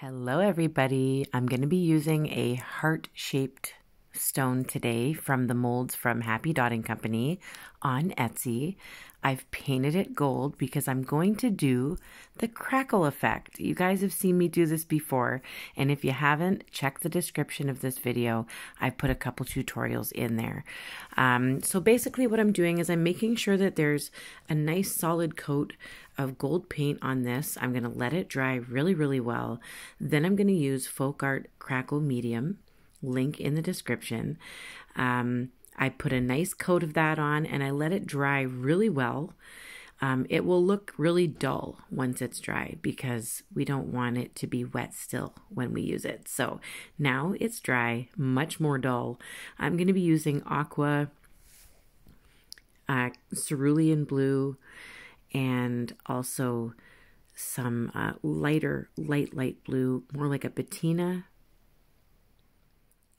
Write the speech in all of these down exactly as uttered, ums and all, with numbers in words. Hello everybody, I'm going to be using a heart-shaped stone today from the molds from Happy Dotting Company on Etsy. I've painted it gold because I'm going to do the crackle effect. You guys have seen me do this before, and if you haven't, check the description of this video. I put a couple tutorials in there. Um, so basically what I'm doing is I'm making sure that there's a nice solid coat of gold paint on this. I'm going to let it dry really, really well. Then I'm going to use Folk Art Crackle Medium, link in the description. Um, I put a nice coat of that on and I let it dry really well. Um, it will look really dull once it's dry because we don't want it to be wet still when we use it. So now it's dry, much more dull. I'm going to be using aqua, uh, cerulean blue, and also some uh, lighter, light, light blue, more like a patina.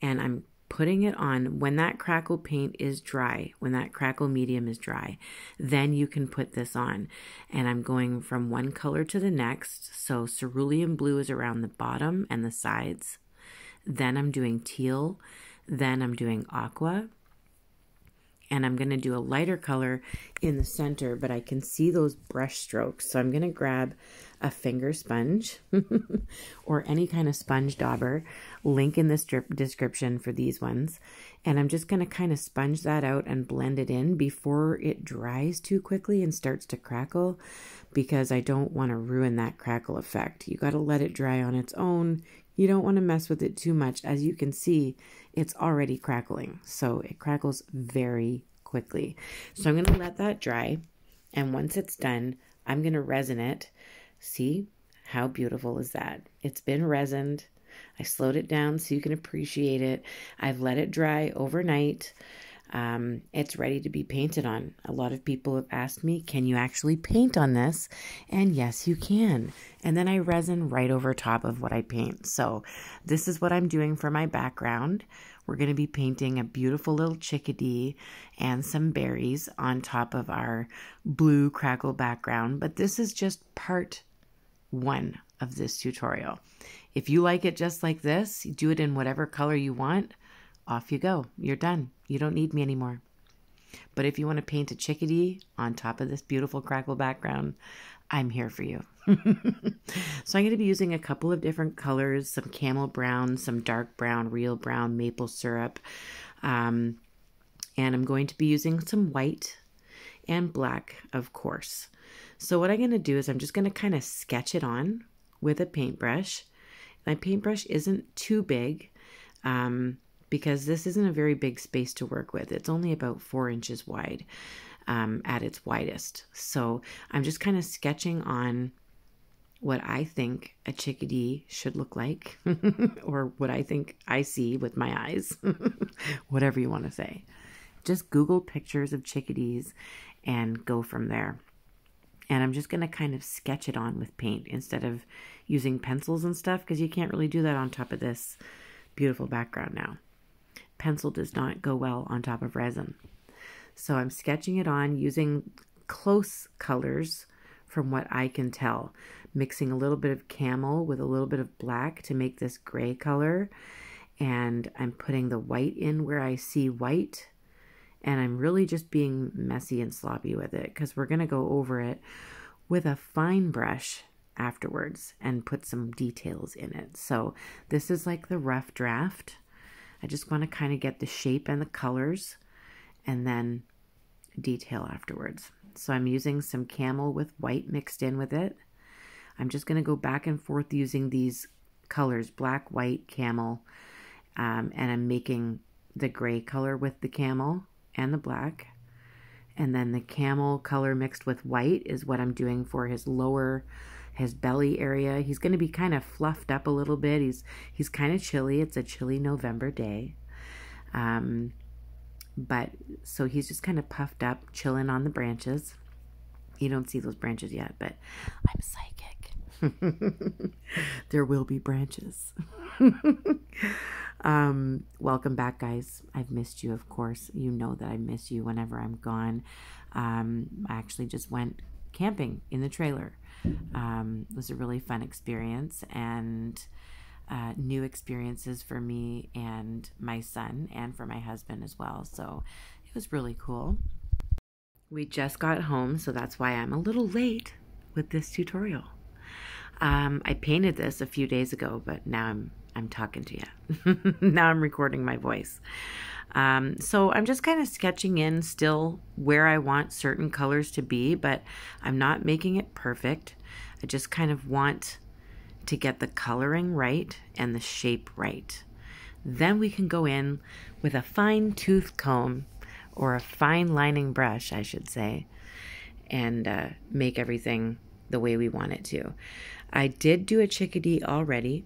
And I'm putting it on when that crackle paint is dry, when that crackle medium is dry, then you can put this on. And I'm going from one color to the next. So cerulean blue is around the bottom and the sides. Then I'm doing teal. Then I'm doing aqua. And I'm going to do a lighter color in the center, but I can see those brush strokes. So I'm going to grab a finger sponge or any kind of sponge dauber, link in the strip description for these ones. And I'm just going to kind of sponge that out and blend it in before it dries too quickly and starts to crackle, because I don't want to ruin that crackle effect. You got to let it dry on its own. You don't want to mess with it too much. As you can see, it's already crackling. So it crackles very quickly. So I'm going to let that dry. And once it's done, I'm going to resin it. See, how beautiful is that? It's been resined. I slowed it down so you can appreciate it. I've let it dry overnight. Um, it's ready to be painted on. A lot of people have asked me, can you actually paint on this? And yes, you can. And then I resin right over top of what I paint. So this is what I'm doing for my background. We're going to be painting a beautiful little chickadee and some berries on top of our blue crackle background. But this is just part one of this tutorial. If you like it just like this, do it in whatever color you want. Off you go. You're done. You don't need me anymore. But if you want to paint a chickadee on top of this beautiful crackle background, I'm here for you. So I'm going to be using a couple of different colors, some camel brown, some dark brown, real brown, maple syrup. Um, and I'm going to be using some white and black, of course. So what I'm going to do is I'm just going to kind of sketch it on with a paintbrush. My paintbrush isn't too big. Um... because this isn't a very big space to work with. It's only about four inches wide um, at its widest. So I'm just kind of sketching on what I think a chickadee should look like or what I think I see with my eyes, whatever you want to say. Just Google pictures of chickadees and go from there. And I'm just going to kind of sketch it on with paint instead of using pencils and stuff, because you can't really do that on top of this beautiful background now. Pencil does not go well on top of resin. So I'm sketching it on using close colors from what I can tell, mixing a little bit of camel with a little bit of black to make this gray color. And I'm putting the white in where I see white. And I'm really just being messy and sloppy with it, because we're going to go over it with a fine brush afterwards and put some details in it. So this is like the rough draft. I just want to kind of get the shape and the colors and then detail afterwards. So I'm using some camel with white mixed in with it. I'm just going to go back and forth using these colors, black, white, camel, um, and I'm making the gray color with the camel and the black. And then the camel color mixed with white is what I'm doing for his lower, his belly area. He's going to be kind of fluffed up a little bit. He's he's kind of chilly. It's a chilly November day. Um, but so he's just kind of puffed up, chilling on the branches. You don't see those branches yet, but I'm psychic. There will be branches. um, welcome back, guys. I've missed you, of course. You know that I miss you whenever I'm gone. Um, I actually just went camping in the trailer. um, was a really fun experience and uh, new experiences for me and my son and for my husband as well. So it was really cool. We just got home, so that's why I'm a little late with this tutorial. Um, I painted this a few days ago, but now I'm I'm talking to you. Now I'm recording my voice. Um, so I'm just kind of sketching in still where I want certain colors to be, but I'm not making it perfect. I just kind of want to get the coloring right and the shape right. Then we can go in with a fine tooth comb, or a fine lining brush, I should say, and uh, make everything the way we want it to. I did do a chickadee already.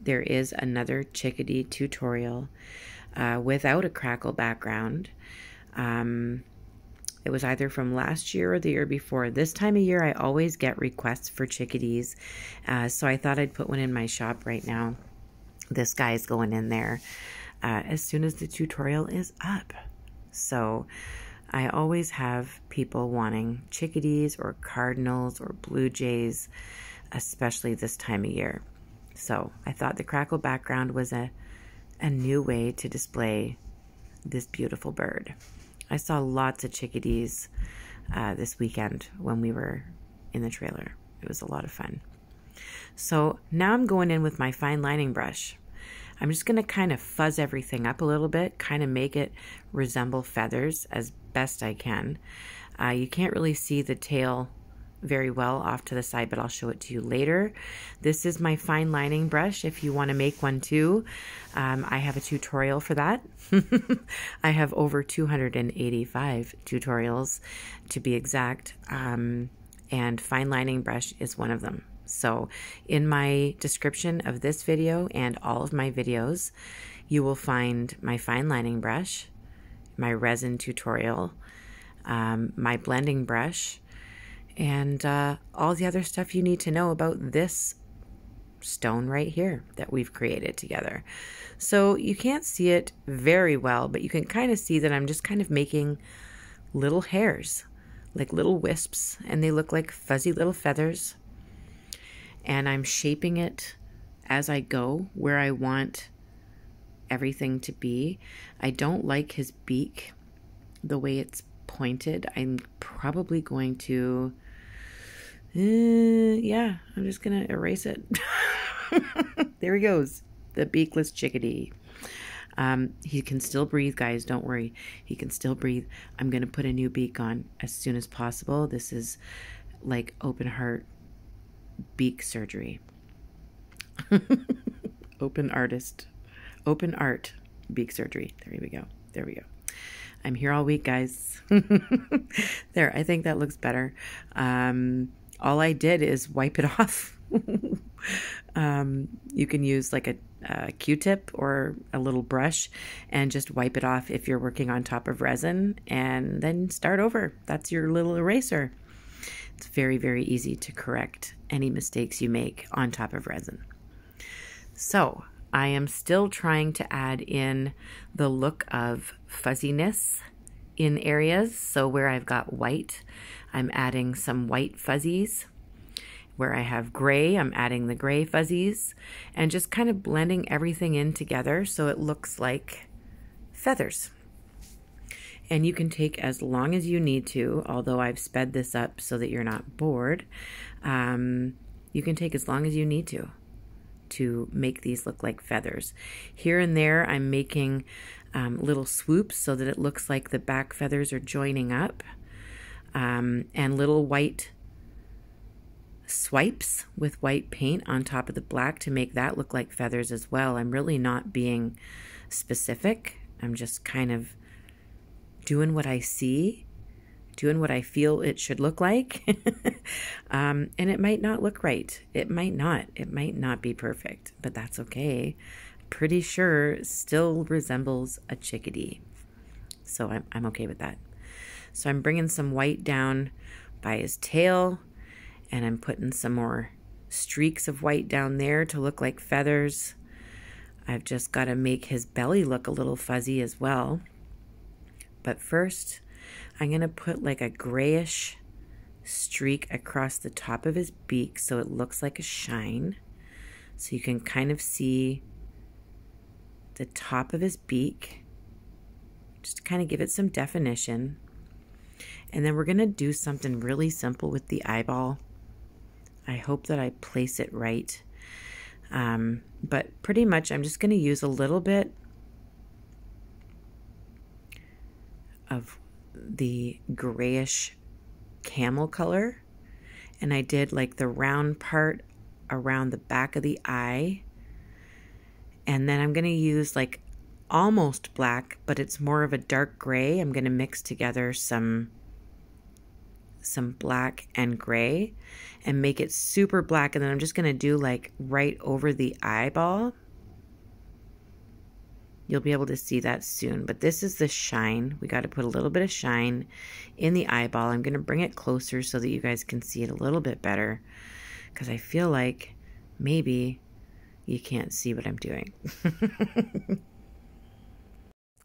There is another chickadee tutorial uh, without a crackle background. Um, it was either from last year or the year before. This time of year I always get requests for chickadees, uh, so I thought I'd put one in my shop right now. This guy's going in there uh, as soon as the tutorial is up. So I always have people wanting chickadees or cardinals or blue jays, especially this time of year. So I thought the crackle background was a, a new way to display this beautiful bird. I saw lots of chickadees uh, this weekend when we were in the trailer. It was a lot of fun. So now I'm going in with my fine lining brush. I'm just going to kind of fuzz everything up a little bit, kind of make it resemble feathers as best I can. Uh, you can't really see the tail very well off to the side, but I'll show it to you later. This is my fine lining brush if you want to make one too. Um, I have a tutorial for that. I have over two hundred eighty-five tutorials to be exact, um, and fine lining brush is one of them. So in my description of this video and all of my videos, you will find my fine lining brush, my resin tutorial, um, my blending brush, and uh, all the other stuff you need to know about this stone right here that we've created together. So you can't see it very well, but you can kind of see that I'm just kind of making little hairs, like little wisps, and they look like fuzzy little feathers. And I'm shaping it as I go where I want everything to be. I don't like his beak, the way it's pointed. I'm probably going to, uh, yeah, I'm just gonna erase it. There he goes, the beakless chickadee. Um, he can still breathe, guys, don't worry. He can still breathe. I'm gonna put a new beak on as soon as possible. This is like open heart beak surgery. Open artist, open art beak surgery. There we go. There we go. I'm here all week, guys. There, I think that looks better. Um, all I did is wipe it off. um, you can use like a, a Q-tip or a little brush and just wipe it off if you're working on top of resin, and then start over. That's your little eraser. It's very, very easy to correct any mistakes you make on top of resin. So I am still trying to add in the look of fuzziness in areas. So where I've got white, I'm adding some white fuzzies. Where I have gray, I'm adding the gray fuzzies, and just kind of blending everything in together so it looks like feathers. And you can take as long as you need to, although I've sped this up so that you're not bored. Um, you can take as long as you need to, to make these look like feathers. Here and there, I'm making um, little swoops so that it looks like the back feathers are joining up. Um, and little white swipes with white paint on top of the black to make that look like feathers as well. I'm really not being specific. I'm just kind of doing what I see, doing what I feel it should look like. um, and it might not look right. It might not. It might not be perfect, but that's okay. Pretty sure still resembles a chickadee. So I'm, I'm okay with that. So I'm bringing some white down by his tail, and I'm putting some more streaks of white down there to look like feathers. I've just got to make his belly look a little fuzzy as well. But first, I'm going to put like a grayish streak across the top of his beak so it looks like a shine. So you can kind of see the top of his beak, just to kind of give it some definition. And then we're gonna do something really simple with the eyeball. I hope that I place it right. Um, but pretty much I'm just gonna use a little bit of the grayish camel color, and I did like the round part around the back of the eye, and then I'm going to use like almost black, but it's more of a dark gray. I'm going to mix together some some black and gray and make it super black, and then I'm just going to do like right over the eyeball. You'll be able to see that soon, but this is the shine. We got to put a little bit of shine in the eyeball. I'm going to bring it closer so that you guys can see it a little bit better, because I feel like maybe you can't see what I'm doing.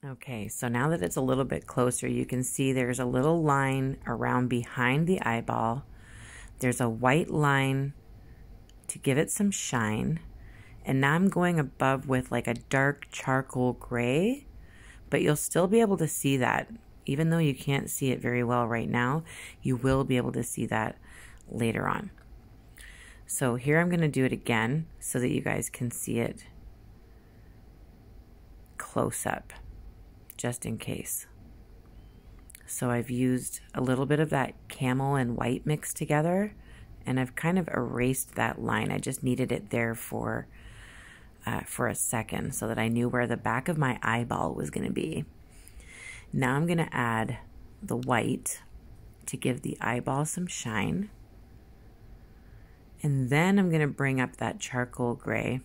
Okay, so now that it's a little bit closer, you can see there's a little line around behind the eyeball. There's a white line to give it some shine. And now I'm going above with like a dark charcoal gray, but you'll still be able to see that. Even though you can't see it very well right now, you will be able to see that later on. So here I'm going to do it again so that you guys can see it close up, just in case. So I've used a little bit of that camel and white mixed together, and I've kind of erased that line. I just needed it there for Uh, for a second so that I knew where the back of my eyeball was going to be. Now I'm going to add the white to give the eyeball some shine. And then I'm going to bring up that charcoal gray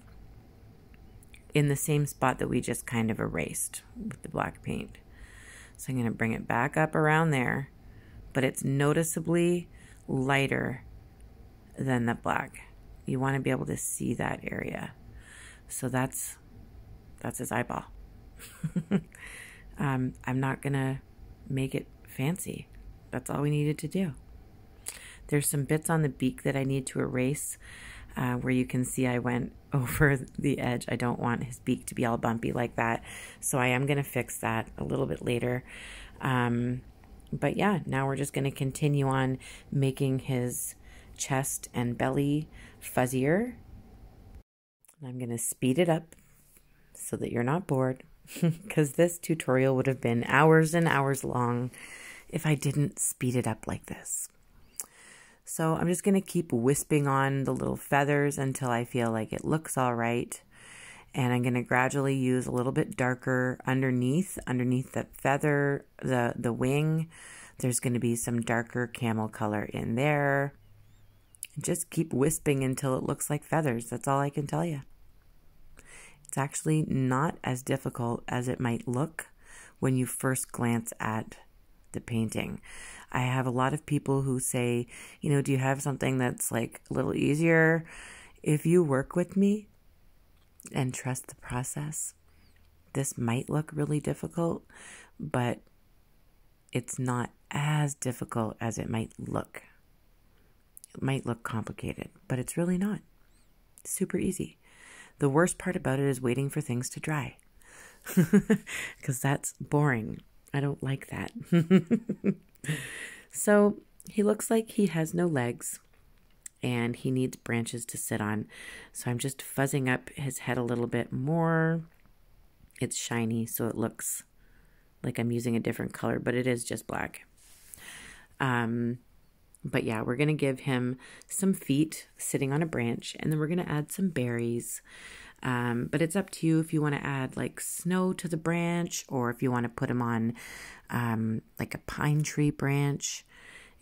in the same spot that we just kind of erased with the black paint. So I'm going to bring it back up around there, but it's noticeably lighter than the black. You want to be able to see that area. So that's that's his eyeball. um, I'm not gonna make it fancy. That's all we needed to do. There's some bits on the beak that I need to erase, uh, where you can see I went over the edge. I don't want his beak to be all bumpy like that, so I am gonna fix that a little bit later. Um, but yeah, now we're just gonna continue on making his chest and belly fuzzier. I'm going to speed it up so that you're not bored, because this tutorial would have been hours and hours long if I didn't speed it up like this. So I'm just going to keep wisping on the little feathers until I feel like it looks all right. And I'm going to gradually use a little bit darker underneath, underneath the feather, the, the wing. There's going to be some darker camel color in there. Just keep wisping until it looks like feathers. That's all I can tell you. It's actually not as difficult as it might look when you first glance at the painting. I have a lot of people who say, you know, do you have something that's like a little easier? If you work with me and trust the process, this might look really difficult, but it's not as difficult as it might look. It might look complicated, but it's really not. It's super easy. The worst part about it is waiting for things to dry, because that's boring. I don't like that. So he looks like he has no legs and he needs branches to sit on. So I'm just fuzzing up his head a little bit more. It's shiny, so it looks like I'm using a different color, but it is just black. Um... But yeah, we're going to give him some feet sitting on a branch, and then we're going to add some berries. Um, but it's up to you if you want to add like snow to the branch, or if you want to put him on um, like a pine tree branch.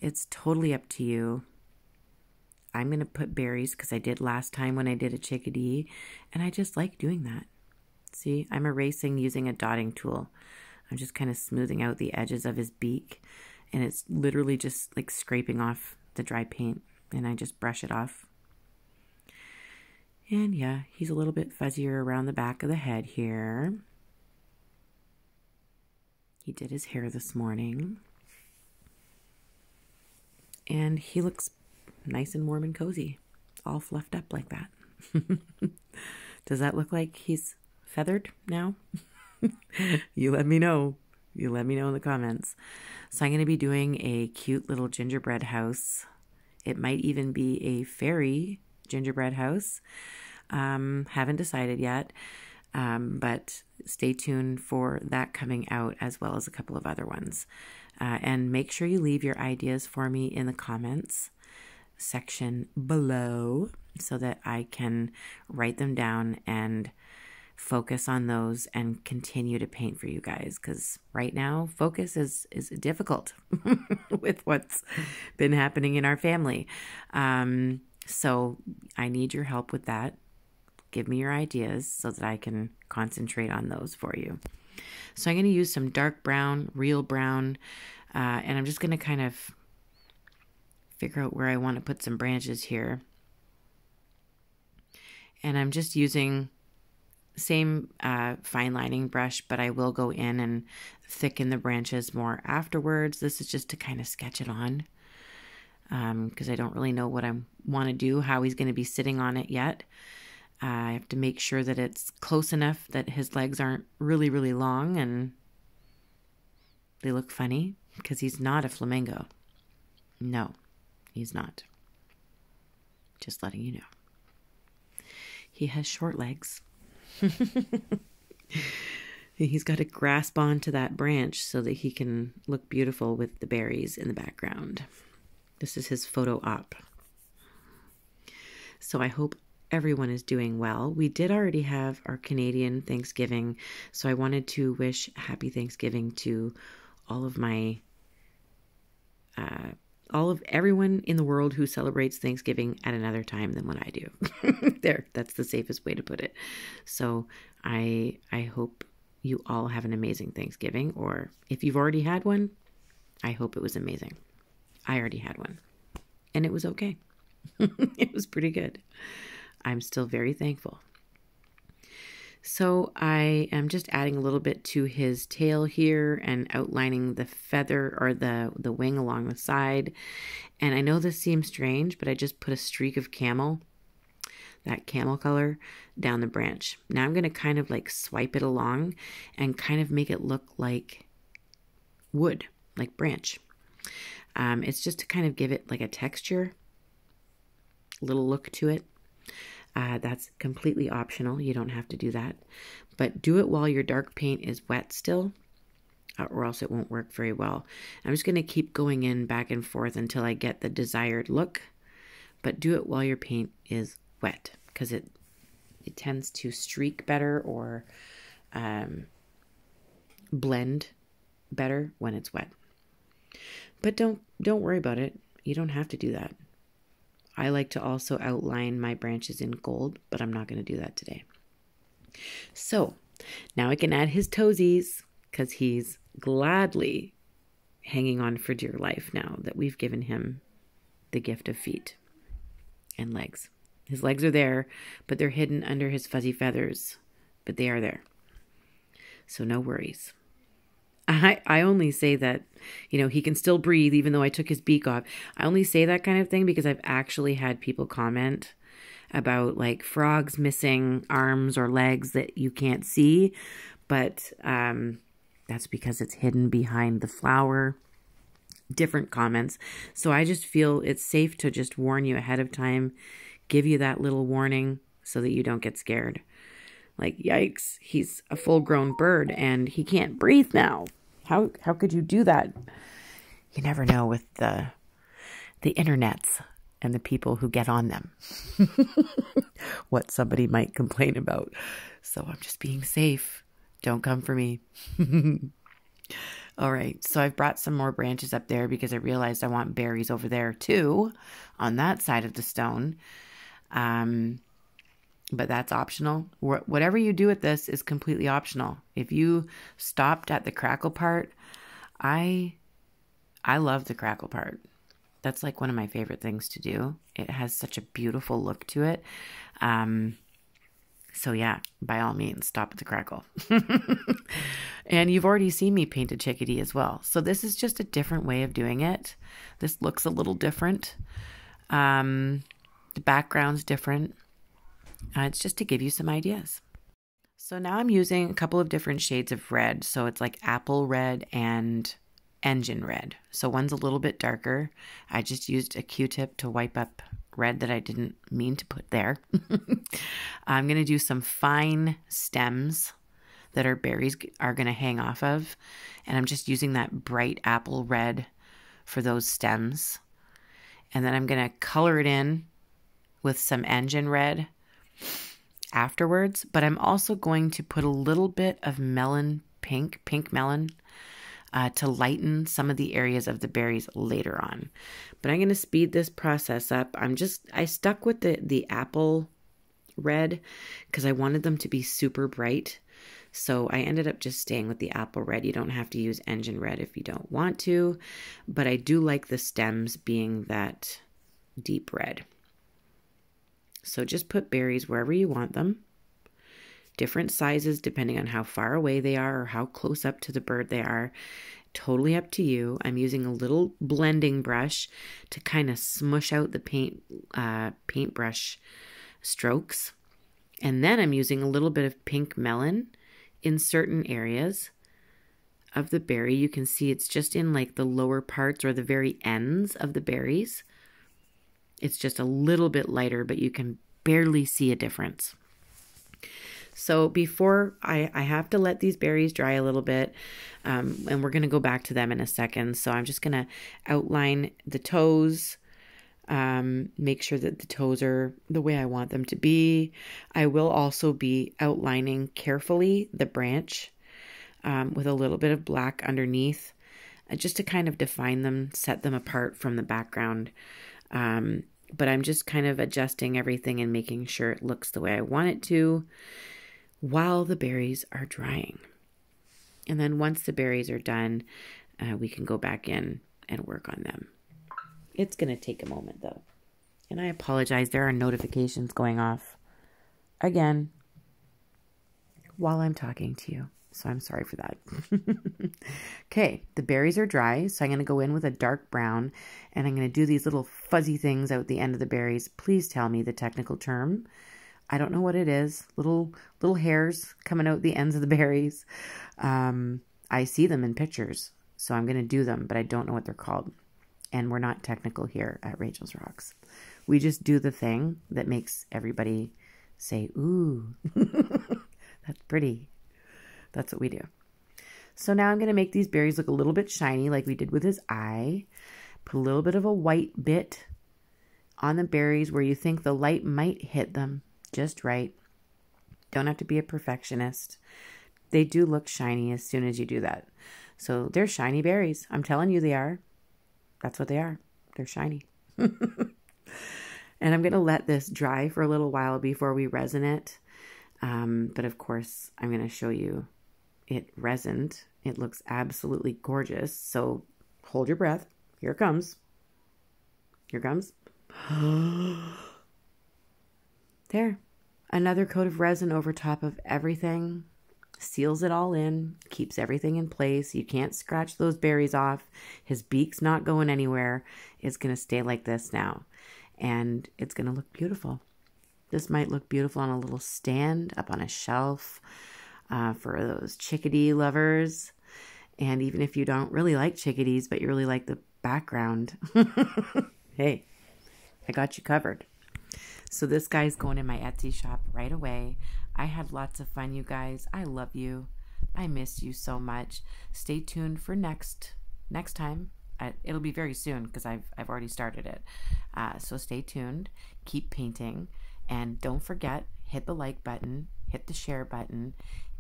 It's totally up to you. I'm going to put berries because I did last time when I did a chickadee, and I just like doing that. See, I'm erasing using a dotting tool. I'm just kind of smoothing out the edges of his beak. And it's literally just like scraping off the dry paint, and I just brush it off. And yeah, he's a little bit fuzzier around the back of the head here. He did his hair this morning. and he looks nice and warm and cozy, all fluffed up like that. Does that look like he's feathered now? You let me know. You let me know in the comments. So I'm going to be doing a cute little gingerbread house. It might even be a fairy gingerbread house. Um, haven't decided yet, um, but stay tuned for that coming out, as well as a couple of other ones. Uh, and make sure you leave your ideas for me in the comments section below, so that I can write them down and focus on those and continue to paint for you guys, because right now focus is is difficult with what's been happening in our family. Um, so I need your help with that. Give me your ideas so that I can concentrate on those for you. So I'm going to use some dark brown, real brown, uh, and I'm just going to kind of figure out where I want to put some branches here. And I'm just using same uh, fine lining brush, but I will go in and thicken the branches more afterwards. This is just to kind of sketch it on, because um, I don't really know what I want to do, how he's going to be sitting on it yet. Uh, I have to make sure that it's close enough that his legs aren't really, really long and they look funny, because he's not a flamingo. No, he's not. Just letting you know. He has short legs. He's got to grasp onto that branch so that he can look beautiful with the berries in the background. This is his photo op. So I hope everyone is doing well. We did already have our Canadian Thanksgiving, so I wanted to wish happy Thanksgiving to all of my uh all of everyone in the world who celebrates Thanksgiving at another time than when I do. There, that's the safest way to put it. So I I hope you all have an amazing Thanksgiving, or if you've already had one, I hope it was amazing. I already had one, and it was okay. It was pretty good. I'm still very thankful. So I am just adding a little bit to his tail here and outlining the feather or the, the wing along the side. And I know this seems strange, but I just put a streak of camel, that camel color, down the branch. Now I'm going to kind of like swipe it along and kind of make it look like wood, like branch. Um, it's just to kind of give it like a texture, little look to it. Uh, that's completely optional. You don't have to do that, but do it while your dark paint is wet still, or else it won't work very well. I'm just going to keep going in back and forth until I get the desired look, but do it while your paint is wet, because it, it tends to streak better or um, blend better when it's wet. But don't, don't worry about it. You don't have to do that. I like to also outline my branches in gold, but I'm not going to do that today. So now I can add his toesies, because he's gladly hanging on for dear life now that we've given him the gift of feet and legs. His legs are there, but they're hidden under his fuzzy feathers, but they are there. So no worries. I, I only say that, you know, he can still breathe even though I took his beak off. I only say that kind of thing because I've actually had people comment about like frogs missing arms or legs that you can't see. But um, that's because it's hidden behind the flower. Different comments. So I just feel it's safe to just warn you ahead of time. Give you that little warning so that you don't get scared. Like, yikes, he's a full-grown bird and he can't breathe now. How how could you do that? You never know with the the internets and the people who get on them what somebody might complain about. So I'm just being safe. Don't come for me. All right, so I've brought some more branches up there because I realized I want berries over there too on that side of the stone. Um... But that's optional. Whatever you do with this is completely optional. If you stopped at the crackle part, I I love the crackle part. That's like one of my favorite things to do. It has such a beautiful look to it. Um, So yeah, by all means, stop at the crackle. And you've already seen me paint a chickadee as well. So this is just a different way of doing it. This looks a little different. Um, the background's different. Uh, it's just to give you some ideas. So now I'm using a couple of different shades of red. So it's like apple red and engine red. So one's a little bit darker. I just used a Q-tip to wipe up red that I didn't mean to put there. I'm going to do some fine stems that our berries are going to hang off of. And I'm just using that bright apple red for those stems. And then I'm going to color it in with some engine red afterwards, but I'm also going to put a little bit of melon pink, pink melon, uh, to lighten some of the areas of the berries later on. But I'm going to speed this process up. I'm just, I stuck with the, the apple red because I wanted them to be super bright. So I ended up just staying with the apple red. You don't have to use engine red if you don't want to, but I do like the stems being that deep red. So just put berries wherever you want them, different sizes depending on how far away they are or how close up to the bird they are. Totally up to you. I'm using a little blending brush to kind of smush out the paint uh, paintbrush strokes. And then I'm using a little bit of pink melon in certain areas of the berry. You can see it's just in like the lower parts or the very ends of the berries. It's just a little bit lighter, but you can barely see a difference. So before I, I have to let these berries dry a little bit, um, and we're going to go back to them in a second. So I'm just going to outline the toes, um, make sure that the toes are the way I want them to be. I will also be outlining carefully the branch um, with a little bit of black underneath, uh, just to kind of define them, set them apart from the background. Um, but I'm just kind of adjusting everything and making sure it looks the way I want it to while the berries are drying. And then once the berries are done, uh, we can go back in and work on them. It's going to take a moment though. And I apologize, there are notifications going off again while I'm talking to you. So I'm sorry for that. Okay, the berries are dry. So I'm going to go in with a dark brown and I'm going to do these little fuzzy things out the end of the berries. Please tell me the technical term. I don't know what it is. Little little hairs coming out the ends of the berries. Um, I see them in pictures. So I'm going to do them, but I don't know what they're called. And we're not technical here at Rachel's Rocks. We just do the thing that makes everybody say, ooh, that's pretty. That's what we do. So now I'm going to make these berries look a little bit shiny like we did with his eye. Put a little bit of a white bit on the berries where you think the light might hit them just right. Don't have to be a perfectionist. They do look shiny as soon as you do that. So they're shiny berries. I'm telling you they are. That's what they are. They're shiny. And I'm going to let this dry for a little while before we resin it. Um, but of course, I'm going to show you it resined. It looks absolutely gorgeous. So hold your breath. Here it comes. Here it comes. There. Another coat of resin over top of everything. Seals it all in. Keeps everything in place. You can't scratch those berries off. His beak's not going anywhere. It's going to stay like this now. And it's going to look beautiful. This might look beautiful on a little stand, up on a shelf, uh, for those chickadee lovers. And even if you don't really like chickadees, but you really like the background, hey, I got you covered. So this guy's going in my Etsy shop right away. I had lots of fun, you guys. I love you. I miss you so much. Stay tuned for next next time. I, it'll be very soon because I've, I've already started it. Uh, so stay tuned. Keep painting. And don't forget, hit the like button, hit the share button,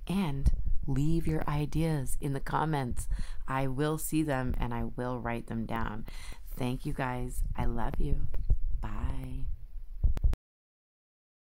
and leave your ideas in the comments. I will see them and I will write them down. Thank you guys. I love you. Bye.